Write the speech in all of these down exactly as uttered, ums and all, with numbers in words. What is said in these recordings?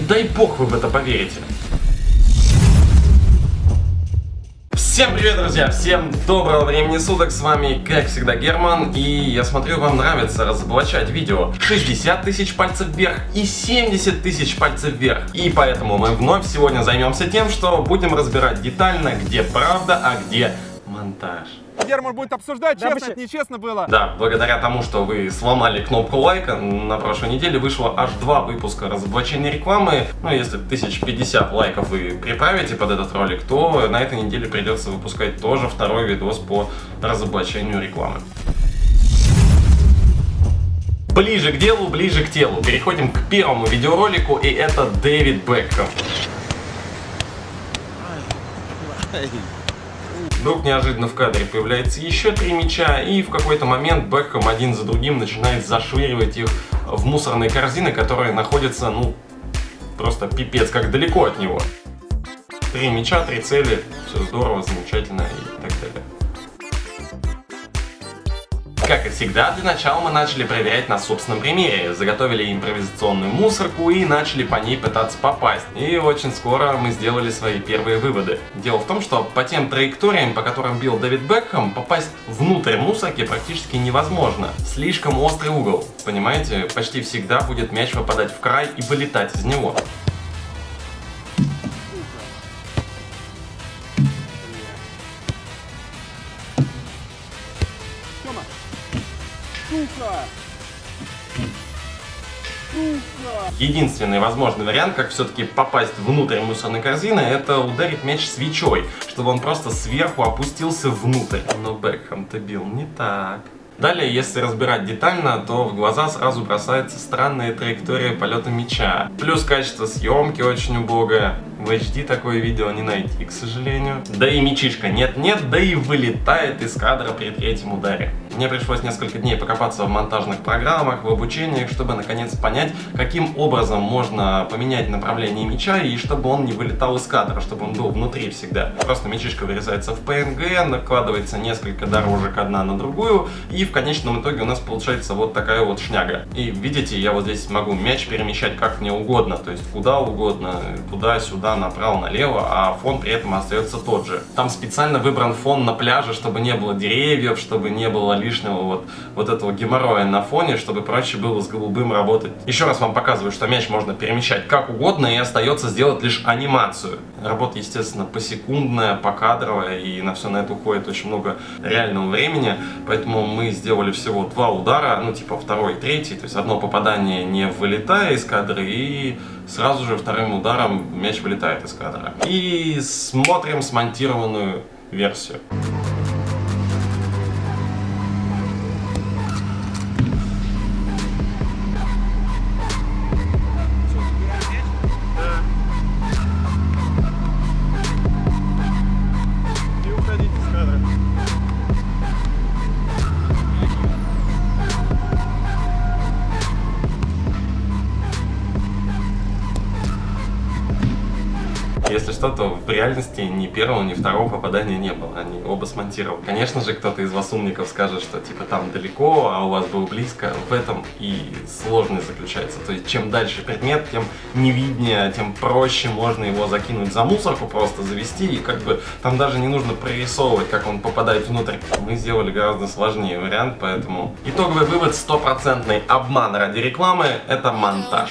не дай бог вы в это поверите. Всем привет, друзья! Всем доброго времени суток, с вами, как всегда, Герман, и я смотрю, вам нравится разоблачать видео. шестьдесят тысяч пальцев вверх и семьдесят тысяч пальцев вверх. И поэтому мы вновь сегодня займемся тем, что будем разбирать детально, где правда, а где монтаж. Герман будет обсуждать, да, честно вообще... это нечестно было. Да, благодаря тому, что вы сломали кнопку лайка, на прошлой неделе вышло аж два выпуска разоблачения рекламы. Ну, если тысяча пятьдесят лайков вы приправите под этот ролик, то на этой неделе придется выпускать тоже второй видос по разоблачению рекламы. Ближе к делу, ближе к телу. Переходим к первому видеоролику, и это Дэвид Бекхэм. Вдруг неожиданно в кадре появляется еще три мяча, и в какой-то момент Бекхэм один за другим начинает зашвыривать их в мусорные корзины, которые находятся, ну, просто пипец как далеко от него. Три мяча, три цели, все здорово, замечательно и так далее. Как и всегда, для начала мы начали проверять на собственном примере. Заготовили импровизационную мусорку и начали по ней пытаться попасть. И очень скоро мы сделали свои первые выводы. Дело в том, что по тем траекториям, по которым бил Дэвид Бекхэм, попасть внутрь мусорки практически невозможно. Слишком острый угол, понимаете? Почти всегда будет мяч выпадать в край и вылетать из него. Единственный возможный вариант, как все-таки попасть внутрь мусорной корзины, это ударить мяч свечой, чтобы он просто сверху опустился внутрь. Но Бекхэм-то бил не так. Далее, если разбирать детально, то в глаза сразу бросается странная траектория полета мяча. Плюс качество съемки очень убогое. В эйч ди такое видео не найти, к сожалению. Да и мячишка нет-нет, да и вылетает из кадра при третьем ударе. Мне пришлось несколько дней покопаться в монтажных программах, в обучениях, чтобы наконец понять, каким образом можно поменять направление мяча, и чтобы он не вылетал из кадра, чтобы он был внутри всегда. Просто мячишка вырезается в пэ эн гэ, накладывается несколько дорожек одна на другую, и в конечном итоге у нас получается вот такая вот шняга. И видите, я вот здесь могу мяч перемещать как мне угодно, то есть куда угодно, туда-сюда, направо-налево, а фон при этом остается тот же. Там специально выбран фон на пляже, чтобы не было деревьев, чтобы не было лишнего вот, вот этого геморроя на фоне, чтобы проще было с голубым работать. Еще раз вам показываю, что мяч можно перемещать как угодно, и остается сделать лишь анимацию. Работа, естественно, посекундная, покадровая, и на все на это уходит очень много реального времени, поэтому мы сделали всего два удара, ну типа второй и третий, то есть одно попадание не вылетая из кадра, и сразу же вторым ударом мяч вылетает из кадра. И смотрим смонтированную версию. Если что, то в реальности ни первого, ни второго попадания не было, они оба смонтировали. Конечно же, кто-то из вас умников скажет, что типа там далеко, а у вас было близко. В этом и сложность заключается. То есть чем дальше предмет, тем невиднее, тем проще можно его закинуть за мусорку, просто завести, и как бы там даже не нужно прорисовывать, как он попадает внутрь. Мы сделали гораздо сложнее вариант, поэтому итоговый вывод: стопроцентный обман ради рекламы – это монтаж.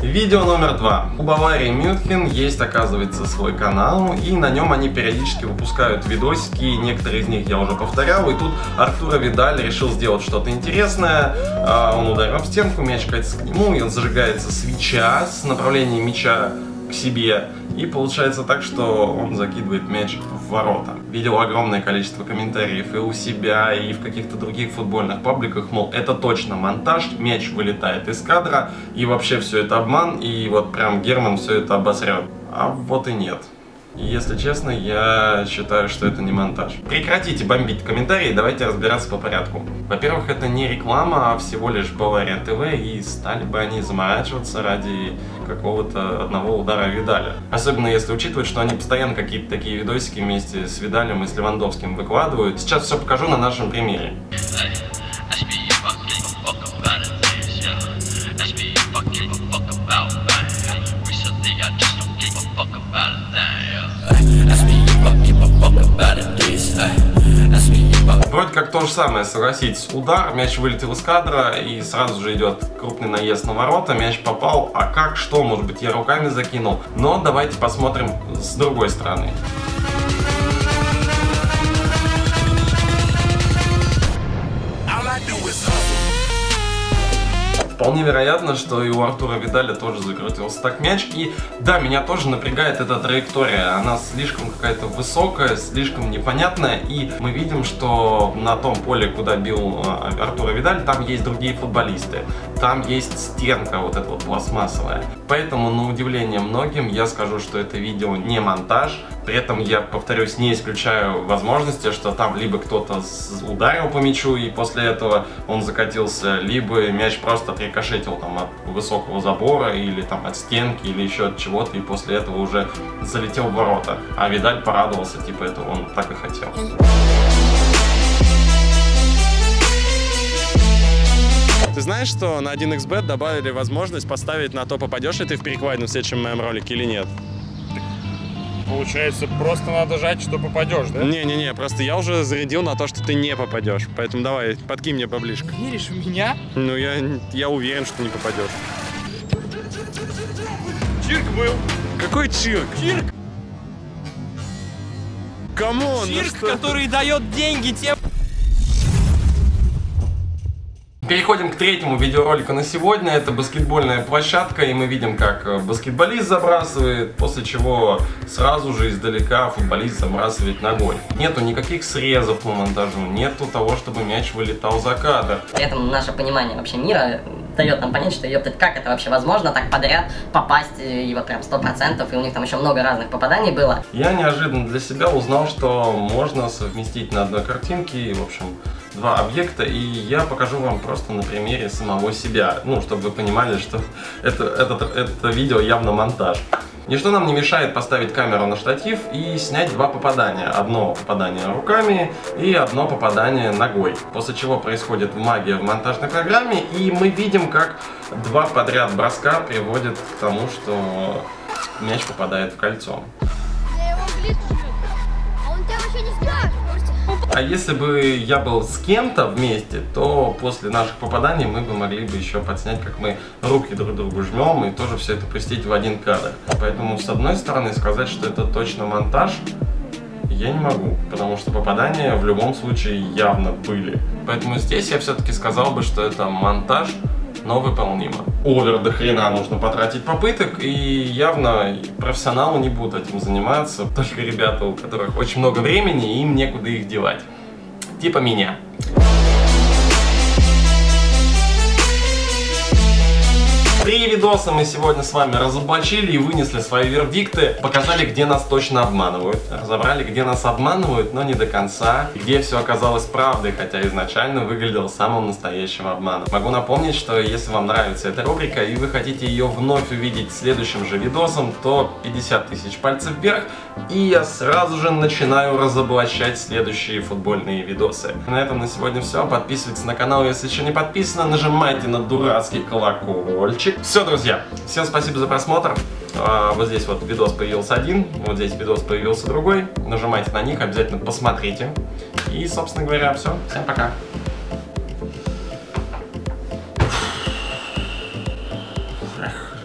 Видео номер два. У Баварии Мютхен есть, оказывается, свой канал, и на нем они периодически выпускают видосики, некоторые из них я уже повторял, и тут Артура Видаль решил сделать что-то интересное. Он ударил об стенку, мяч катится к нему, и он зажигается свеча с направлением мяча к себе, и получается так, что он закидывает мяч в ворота. Видел огромное количество комментариев и у себя, и в каких-то других футбольных пабликах, мол, это точно монтаж, мяч вылетает из кадра, и вообще все это обман, и вот прям Герман все это обосрет. А вот и нет. Если честно, я считаю, что это не монтаж. Прекратите бомбить комментарии, давайте разбираться по порядку. Во-первых, это не реклама, а всего лишь Бавария ТВ, и стали бы они заморачиваться ради какого-то одного удара Видаля. Особенно если учитывать, что они постоянно какие-то такие видосики вместе с Видалем и с Левандовским выкладывают. Сейчас все покажу на нашем примере. то же самое, согласитесь, удар, мяч вылетел из кадра и сразу же идет крупный наезд на ворота, мяч попал, а как, что, может быть, я руками закинул, но давайте посмотрим с другой стороны. Вполне вероятно, что и у Артура Видаля тоже закрутился так мяч. И да, меня тоже напрягает эта траектория. Она слишком какая-то высокая, слишком непонятная. И мы видим, что на том поле, куда бил Артур Видаль, там есть другие футболисты. Там есть стенка вот эта вот пластмассовая. Поэтому, на удивление многим, я скажу, что это видео не монтаж. При этом я, повторюсь, не исключаю возможности, что там либо кто-то ударил по мячу и после этого он закатился, либо мяч просто прикрыл. Рикошетил там от высокого забора или там от стенки или еще от чего-то и после этого уже залетел в ворота. А Видаль порадовался, типа это он так и хотел. Ты знаешь, что на один икс бет добавили возможность поставить на то, попадешь ли ты в перекладину в следующем моем ролике или нет? Получается, просто надо жать, что попадешь, да? Не-не-не, просто я уже зарядил на то, что ты не попадешь. Поэтому давай, подкинь мне поближе. Веришь в меня? Ну, я, я уверен, что не попадешь. Чирк был. Какой чирк? Чирк. Камон, чирк, ну который ты? Дает деньги тем... Переходим к третьему видеоролику на сегодня. Это баскетбольная площадка, и мы видим, как баскетболист забрасывает, после чего сразу же издалека футболист забрасывает ногой. Нету никаких срезов по монтажу, нету того, чтобы мяч вылетал за кадр. При этом наше понимание вообще мира дает нам понять, что ептать, как это вообще возможно, так подряд попасть, и вот прям сто процентов, и у них там еще много разных попаданий было. Я неожиданно для себя узнал, что можно совместить на одной картинке, в общем, два объекта, и я покажу вам просто на примере самого себя, ну, чтобы вы понимали, что это, это, это видео явно монтаж. Ничто нам не мешает поставить камеру на штатив и снять два попадания. Одно попадание руками и одно попадание ногой. После чего происходит магия в монтажной программе, и мы видим, как два подряд броска приводят к тому, что мяч попадает в кольцо. А если бы я был с кем-то вместе, то после наших попаданий мы бы могли бы еще подснять, как мы руки друг другу жмем, и тоже все это пустить в один кадр. Поэтому, с одной стороны, сказать, что это точно монтаж, я не могу, потому что попадания в любом случае явно были. Поэтому здесь я все-таки сказал бы, что это монтаж, но выполнимо. Овер до хрена нужно потратить попыток, и явно профессионалы не будут этим заниматься, только ребята, у которых очень много времени, и им некуда их девать. Типа меня. Три видоса мы сегодня с вами разоблачили и вынесли свои вердикты. Показали, где нас точно обманывают. Разобрали, где нас обманывают, но не до конца. Где все оказалось правдой, хотя изначально выглядело самым настоящим обманом. Могу напомнить, что если вам нравится эта рубрика и вы хотите ее вновь увидеть следующим же видосом, то пятьдесят тысяч пальцев вверх. И я сразу же начинаю разоблачать следующие футбольные видосы. На этом на сегодня все. Подписывайтесь на канал, если еще не подписаны. Нажимайте на дурацкий колокольчик. Все, друзья, всем спасибо за просмотр. А, вот здесь вот видос появился один, вот здесь видос появился другой. Нажимайте на них, обязательно посмотрите. И, собственно говоря, все. Всем пока.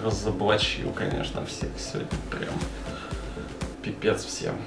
Разоблачил, конечно, всех сегодня прям. Пипец всем.